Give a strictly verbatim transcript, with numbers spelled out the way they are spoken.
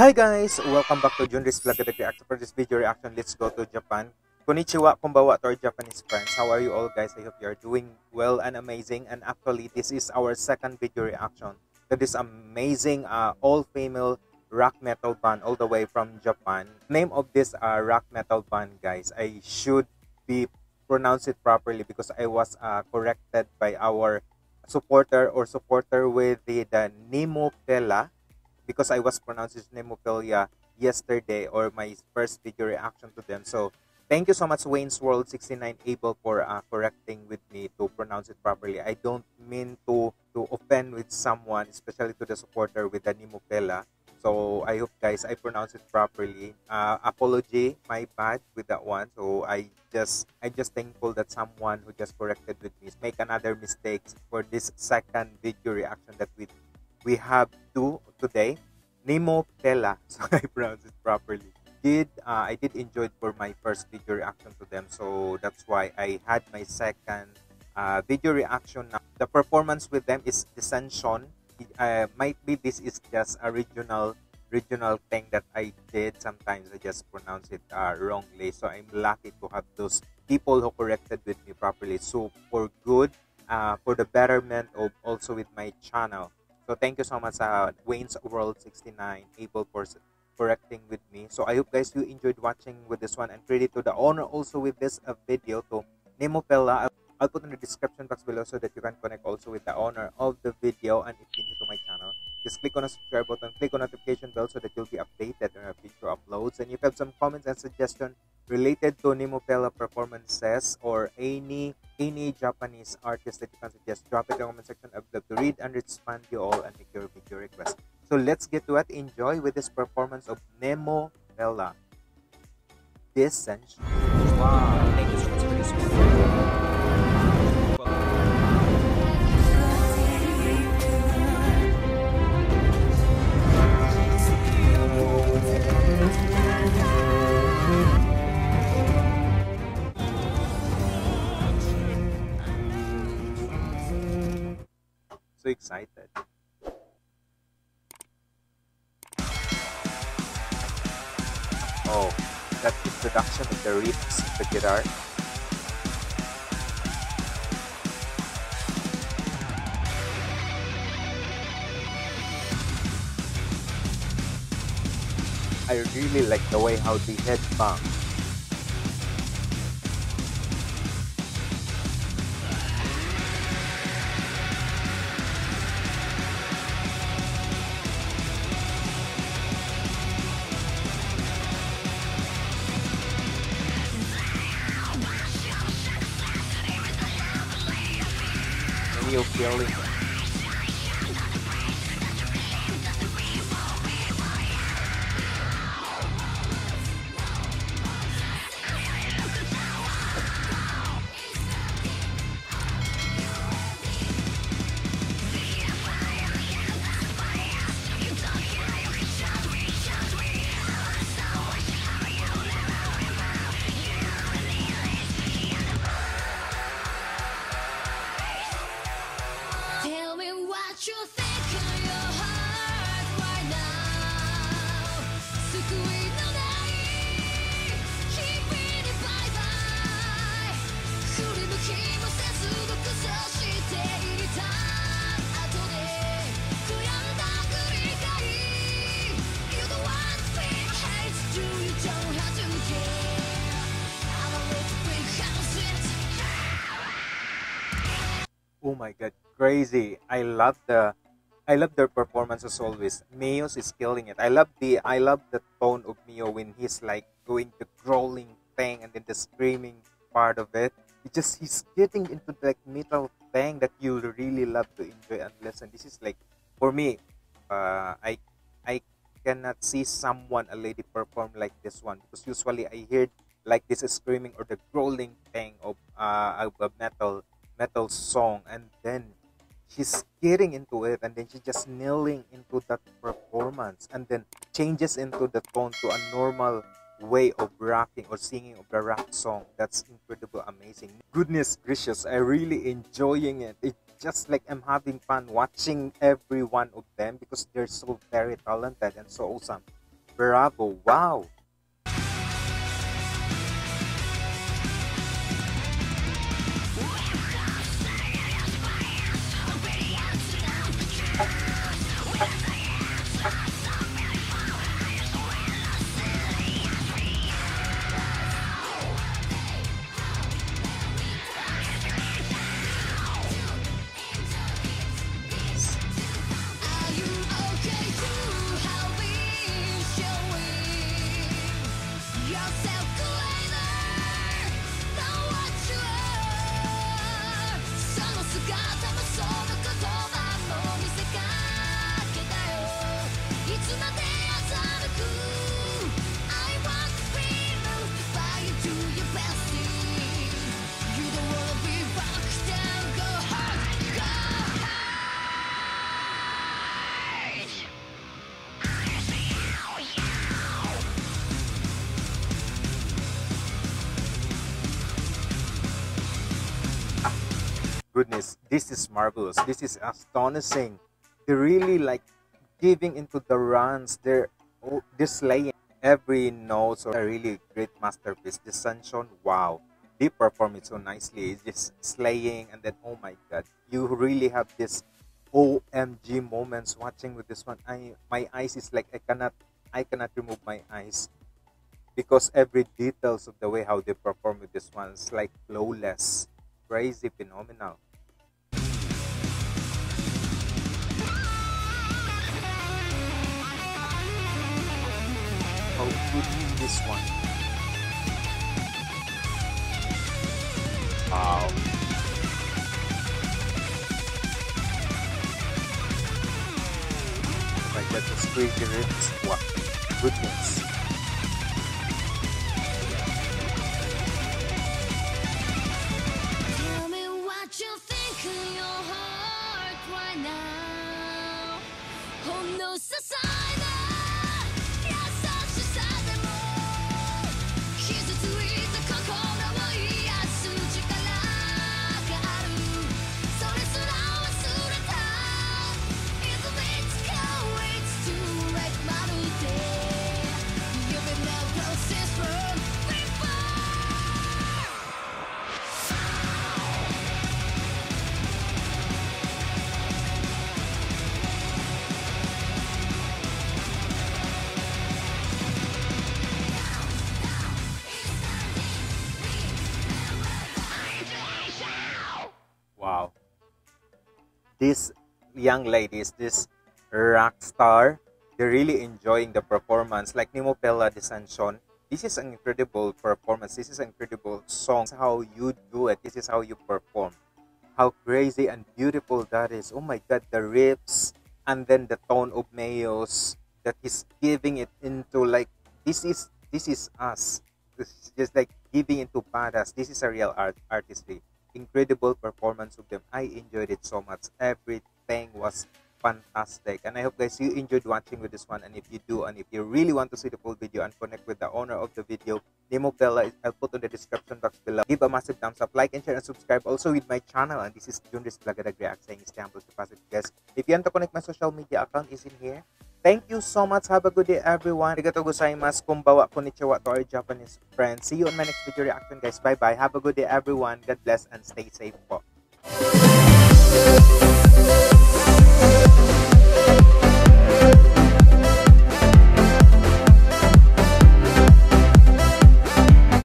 Hi guys! Welcome back to Junry's Plugged Reaction. For this video reaction, let's go to Japan. Konnichiwa, konbawa to our Japanese friends. How are you all guys? I hope you are doing well and amazing. And actually, this is our second video reaction to this amazing uh, all-female rock metal band all the way from Japan. Name of this uh, rock metal band, guys. I should be pronounce it properly because I was uh, corrected by our supporter or supporter with the, the Nemophila. Because I was pronouncing Nemophila yesterday or my first video reaction to them. So thank you so much, Wayne's World sixty-nine Abel, for uh, correcting with me to pronounce it properly. I don't mean to to offend with someone, especially to the supporter with the Nemophila. So I hope guys I pronounce it properly. Uh, apology, my bad with that one. So I just I just thankful that someone who just corrected with me make another mistakes for this second video reaction that we. We have two today. Nemophila, so I pronounce it properly. Did uh, I did enjoy it for my first video reaction to them, so that's why I had my second uh, video reaction. Now, the performance with them is Dissension. Uh, might be this is just a regional regional thing that I did. Sometimes I just pronounce it uh, wrongly, so I'm lucky to have those people who corrected with me properly. So for good, uh, for the betterment of also with my channel. So thank you so much, uh, Wayne's World sixty-nine, Abel, for correcting with me. So I hope guys you enjoyed watching with this one, and credit to the owner also with this uh, video to Nemophila. I'll put in the description box below so that you can connect also with the owner of the video. And if you're new to my channel, just click on the subscribe button, click on the notification bell so that you'll be updated on our future uploads. And if you have some comments and suggestions related to Nemophila performances or any any Japanese artist that you can suggest, drop it in the comment section. I'd love to read and respond to you all and make your video request. So let's get to it. Enjoy with this performance of Nemophila, Dissension. Wow, thank you so much for this video. So excited. Oh, that introduction of the riffs, the guitar. I really like the way how the head bump. You're feeling it. Oh my god, crazy. I love the I love their performance as always. Mayu is killing it. I love the I love the tone of Mayu when he's like doing the growling thing and then the screaming part of it. It just he's getting into that metal thing that you really love to enjoy and listen. This is like for me, uh, I I cannot see someone a lady perform like this one, because usually I hear like this screaming or the growling thing of uh of a metal metal song, and then she's getting into it, and then she's just kneeling into that performance, and then changes into the tone to a normal way of rocking or singing of the rock song. That's incredible, amazing. Goodness gracious, I really enjoying it. It's just like I'm having fun watching every one of them because they're so very talented and so awesome. Bravo, wow! Goodness, this is marvelous. This is astonishing. They really like giving into the runs. They're displaying every note. So a really great masterpiece. Dissension, wow. They perform it so nicely. It's just slaying, and then oh my god, you really have this O M G moments watching with this one. I my eyes is like I cannot I cannot remove my eyes, because every details of the way how they perform with this one is like flawless. Crazy, phenomenal. How good is this one? Wow. Oh my god, that's crazy. What goodness. These young ladies, this rock star, they're really enjoying the performance. Like Nemophila, Dissension, this is an incredible performance. This is an incredible song. This is how you do it. This is how you perform. How crazy and beautiful that is. Oh my god, the riffs, and then the tone of Mayu's that is giving it into like, this is this is us. This is just like giving into badass. This is a real art artistry. Incredible performance of them. I enjoyed it so much. Everything was fantastic, and I hope guys you enjoyed watching with this one. And if you do, and if you really want to see the full video and connect with the owner of the video, Nemophila, I'll put on the description box below. Give a massive thumbs up, like and share, and subscribe also with my channel. And this is Junry's Plugged Reaction saying stay humble, stay positive guys. If you want to connect, my social media account is in here. Thank you so much. Have a good day, everyone. Arigatou gozaimasu. Konbawa, konnichiwa to our Japanese friends. See you on my next video reaction, guys. Bye-bye. Have a good day, everyone. God bless and stay safe po.